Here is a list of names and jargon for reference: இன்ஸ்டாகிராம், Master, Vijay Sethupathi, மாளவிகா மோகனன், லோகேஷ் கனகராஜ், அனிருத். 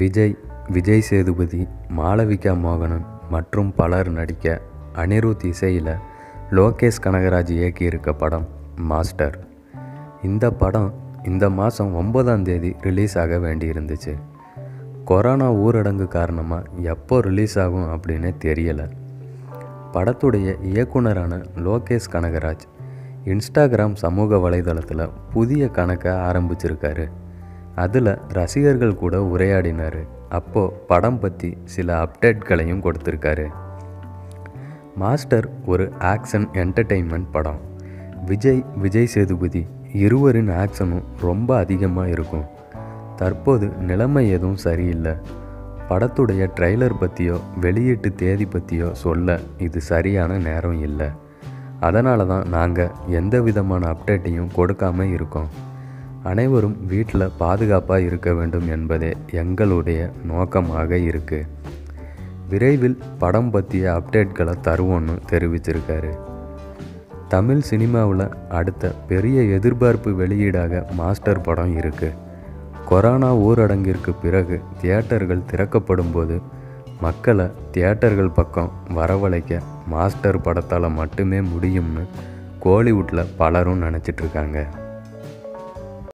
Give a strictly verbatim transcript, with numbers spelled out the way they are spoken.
விஜய், விஜய் சேதுபதி, மாளவிகா மோகனன் மற்றும் பலர் நடிக்க அனிருத் இசையில் லோகேஷ் கனகராஜ் இயக்கியிருக்க படம் மாஸ்டர். இந்த படம் இந்த மாதம் ஒன்பதாம் தேதி ரிலீஸ் ஆக வேண்டியிருந்துச்சு. கொரோனா ஊரடங்கு காரணமாக எப்போ ரிலீஸ் ஆகும் அப்படின்னு தெரியலை. படத்துடைய இயக்குனரான லோகேஷ் கனகராஜ் இன்ஸ்டாகிராம் சமூக வலைதளத்தில் புதிய கணக்கை ஆரம்பிச்சிருக்காரு. அதில் ரசிகர்கள் கூட உரையாடினார். அப்போது படம் பற்றி சில அப்டேட்களையும் கொடுத்துருக்காரு. மாஸ்டர் ஒரு ஆக்ஷன் என்டர்டெயின்மெண்ட் படம். விஜய், விஜய் சேதுபதி இருவரின் ஆக்ஷனும் ரொம்ப அதிகமாக இருக்கும். தற்போது நிலைமை எதுவும் சரியில்லை. படத்துடைய ட்ரெய்லர் பற்றியோ வெளியீட்டு தேதி பற்றியோ சொல்ல இது சரியான நேரம் இல்லை. அதனால தான் நாங்கள் எந்த விதமான அப்டேட்டையும் கொடுக்காமல் இருக்கோம். அனைவரும் வீட்டில் பாதுகாப்பாக இருக்க வேண்டும் என்பதே எங்களுடைய நோக்கமாக இருக்குது. விரைவில் படம் பற்றிய அப்டேட்களை தருவோன்னு தெரிவிச்சிருக்காரு. தமிழ் சினிமாவில் அடுத்த பெரிய எதிர்பார்ப்பு வெளியீடாக மாஸ்டர் படம் இருக்குது. கொரோனா ஊரடங்கிற்கு பிறகு தியேட்டர்கள் திறக்கப்படும் போது மக்களை தியேட்டர்கள் பக்கம் வரவழைக்க மாஸ்டர் படத்தால் மட்டுமே முடியும்னு கோலிவுட்டில் பலரும் நினச்சிட்ருக்காங்க.